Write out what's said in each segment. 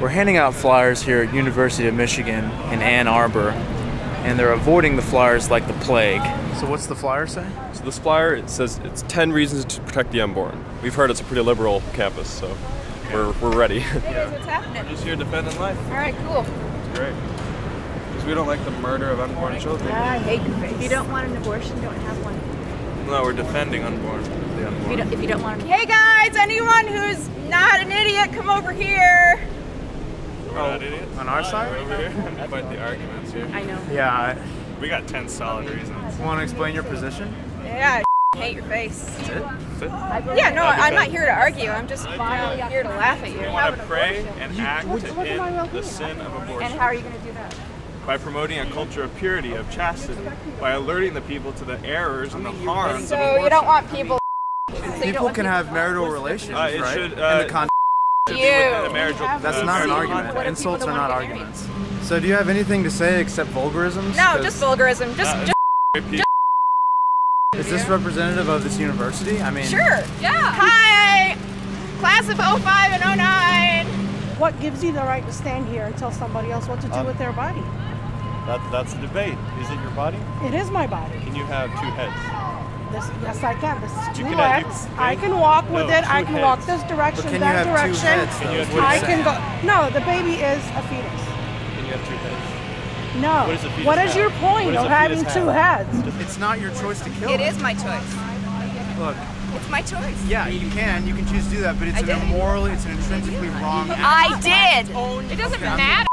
We're handing out flyers here at University of Michigan in Ann Arbor, and they're avoiding the flyers like the plague. So what's the flyer say? So this flyer, it says it's 10 reasons to protect the unborn. We've heard it's a pretty liberal campus, so okay. we're ready. Hey, what's happening? We're just here defending life. All right, cool. It's great. Because we don't like the murder of unborn children. I hate your face. If you don't want an abortion, don't have one. No, we're defending the unborn. If you don't want to... Hey guys, anyone who's not an idiot, come over here. We're not idiots. On our side? We're over here. Fight the arguments here. I know. Yeah. We got 10 solid reasons. Want to explain your position? Yeah, I hate your face. That's it? That's it? Yeah, no, I'm not here to argue. I'm just here to laugh at you. We want to pray and act to end the sin of abortion. And how are you going to do that? By promoting a culture of purity, of chastity, by alerting the people to the errors and the harms of abortion. So you don't want people... People can have marital relations, right? In the context of a marriage. That's not an argument. Insults are not arguments. So do you have anything to say except vulgarisms? No, just vulgarism. Just Is this representative of this university? I mean... Sure. Yeah. Hi! Class of 05 and 09! What gives you the right to stand here and tell somebody else what to do with their body? That's the debate. Is it your body? It is my body. Can you have two heads? Yes, I can. This is two legs. I can walk with it. I can walk this direction, that direction. I can go. No, the baby is a fetus. Can you have two heads? No. What is your point of having two heads? It's not your choice to kill. It is my choice. Look. It's my choice. Yeah, you can choose to do that, but it's an immoral, it's an intrinsically wrong act. I did. It doesn't matter.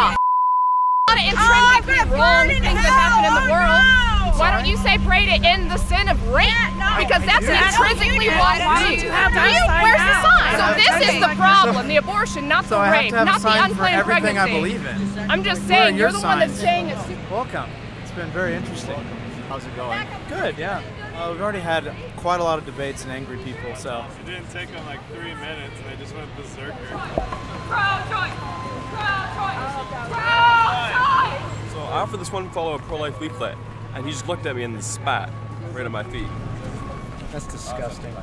A lot of intrinsically wrong things that happen in the world. Why don't you say pray to end the sin of rape? Yeah, no, because that's intrinsically wrong. Where's the sign? So this is the problem, the abortion, not the rape, not the unplanned pregnancy. I believe in. I'm just saying, you're the one that's saying it's... Welcome. It's been very interesting. How's it going? Good, yeah. We've already had quite a lot of debates and angry people, so... It didn't take them like 3 minutes, and they just went berserker. Pro-choice! So I offered this one fellow a pro-life leaflet. And he just looked at me and spat right at my feet. That's disgusting.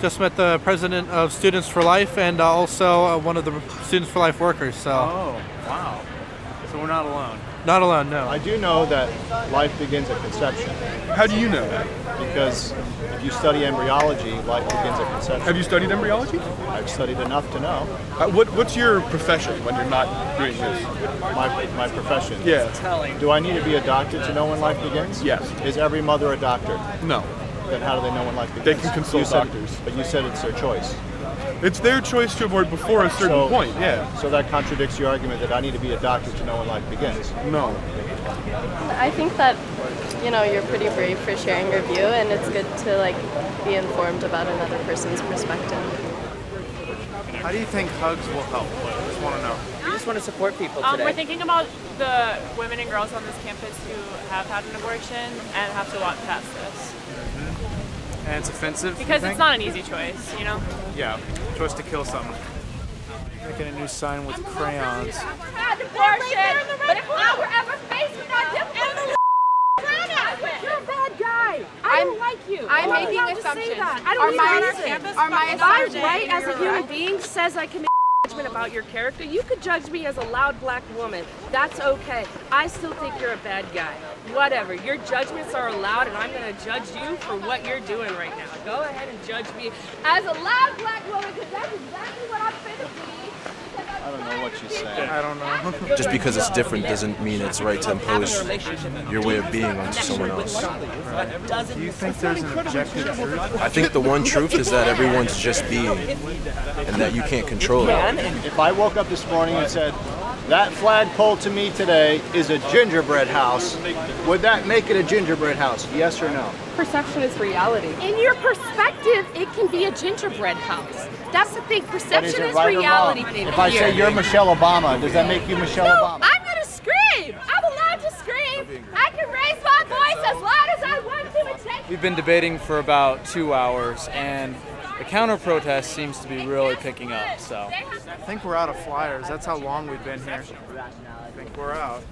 Just met the president of Students for Life and also one of the Students for Life workers. So. Oh, wow. So we're not alone. Not alone, no. I do know that life begins at conception. How do you know that? Because if you study embryology, life begins at conception. Have you studied embryology? I've studied enough to know. What's your profession when you're not doing this? My profession? Yeah. Do I need to be a doctor to know when life begins? Yes. Is every mother a doctor? No. Then how do they know when life begins? They can consult doctors. But you said it's their choice. It's their choice to abort before a certain point, yeah. So that contradicts your argument that I need to be a doctor to know when life begins. No. I think that, you know, you're pretty brave for sharing your view, and it's good to, like, be informed about another person's perspective. How do you think hugs will help? I just want to know. We just want to support people today. We're thinking about the women and girls on this campus who have had an abortion and have to walk past this. And it's offensive? Because it's not an easy choice, you know? Yeah, choice to kill someone. Making a new sign with crayons. Had abortion, but if I were ever faced with that difficulty, you're a bad guy. I don't like you. I'm making assumptions. I don't even know. Are my right as a human being says I can make judgment about your character? You could judge me as a loud black woman. That's okay. I still think you're a bad guy. Whatever, your judgments are allowed, and I'm going to judge you for what you're doing right now. Go ahead and judge me as a loud black woman, because that's exactly what I'm fit to be. I don't know what you say. I don't know. Just because it's different doesn't mean it's right to impose your way of being on someone else. Right. Do you think there's an objective truth? I think the one truth is that everyone's just being, and that you can't control it. If I woke up this morning and said, that flagpole to me today is a gingerbread house. Would that make it a gingerbread house? Yes or no? Perception is reality. In your perspective, it can be a gingerbread house. That's the thing. Perception is reality. If I say you're Michelle Obama, does that make you Michelle Obama? No, I'm going to scream. I'm allowed to scream. I can raise my voice as loud as I want to. We've been debating for about 2 hours, and the counter-protest seems to be really picking up, so. I think we're out of flyers. That's how long we've been here. I think we're out.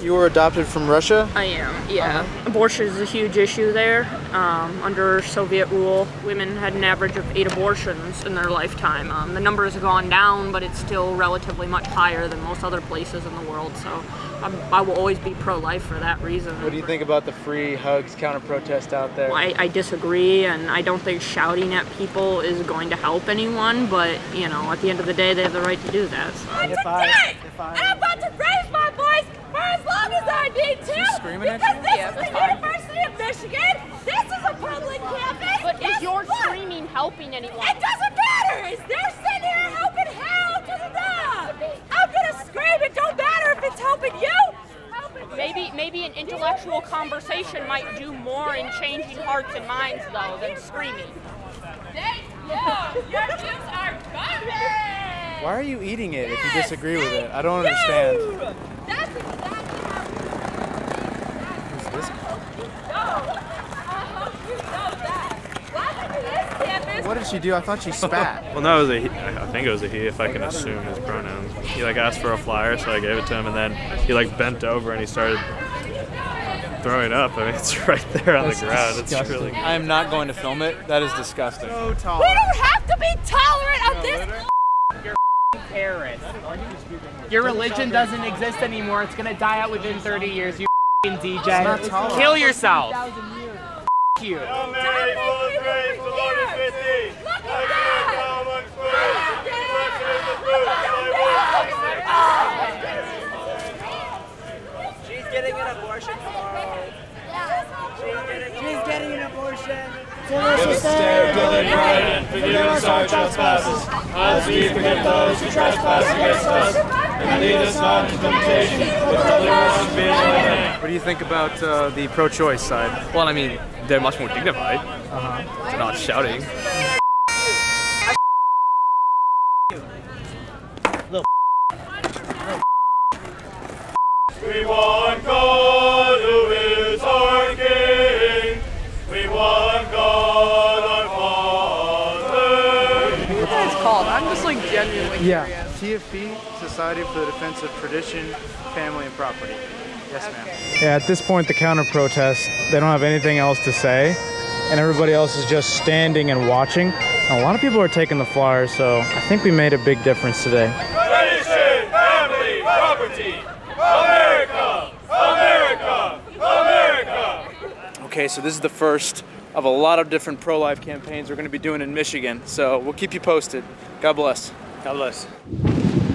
You were adopted from Russia? I am, yeah. Abortion is a huge issue there. Under Soviet rule, women had an average of 8 abortions in their lifetime. The number has gone down, but it's still relatively much higher than most other places in the world, so I will always be pro-life for that reason. What do you think about the free hugs counter-protest out there? Well, I disagree, and I don't think shouting at people is going to help anyone, but, you know, at the end of the day, they have the right to do that. So. I'm about to raise my voice for as long as I need to, because this is the University of Michigan, this is a public campus. But is your screaming helping anyone? It doesn't matter! It's they're sitting here helping hell to the dog! I'm gonna scream, it don't matter if it's helping you! Maybe an intellectual conversation might do more in changing hearts and minds, though, than screaming. Thank you! Your views are garbage! Why are you eating it if you disagree with it? I don't understand. That's exactly how we do this. I hope you know that. Welcome to this campus. What did she do? I thought she spat. Well, no, it was a he. I think it was a he, if I can assume his pronouns. He like asked for a flyer, so I gave it to him, and then he like bent over and he started throwing up. I mean, it's right there on the ground. It's really. I am not going to film it. That is disgusting. So tolerant. We don't have to be tolerant of this. Your religion doesn't exist anymore. It's gonna die out within 30 years. You f***ing DJ. Kill yourself. F*** you. She's getting an abortion tomorrow. She's getting an abortion. Give us stare, Billy Brian, forgive us our trespasses, as we forgive those who trespass against us, and lead us not into temptation, but deliver us from being in. What do you think about the pro-choice side? Well, I mean, they're much more dignified. They're not shouting. We want God who is our King. We want God our Father. What's that called? I'm just like genuinely curious. TFP, Society for the Defense of Tradition, Family, and Property. Yes, ma'am. Yeah, at this point, the counter-protest, they don't have anything else to say, and everybody else is just standing and watching. And a lot of people are taking the flyer, so I think we made a big difference today. Tradition, family, property, America, America, America! Okay, so this is the first of a lot of different pro-life campaigns we're going to be doing in Michigan, so we'll keep you posted. God bless. God bless.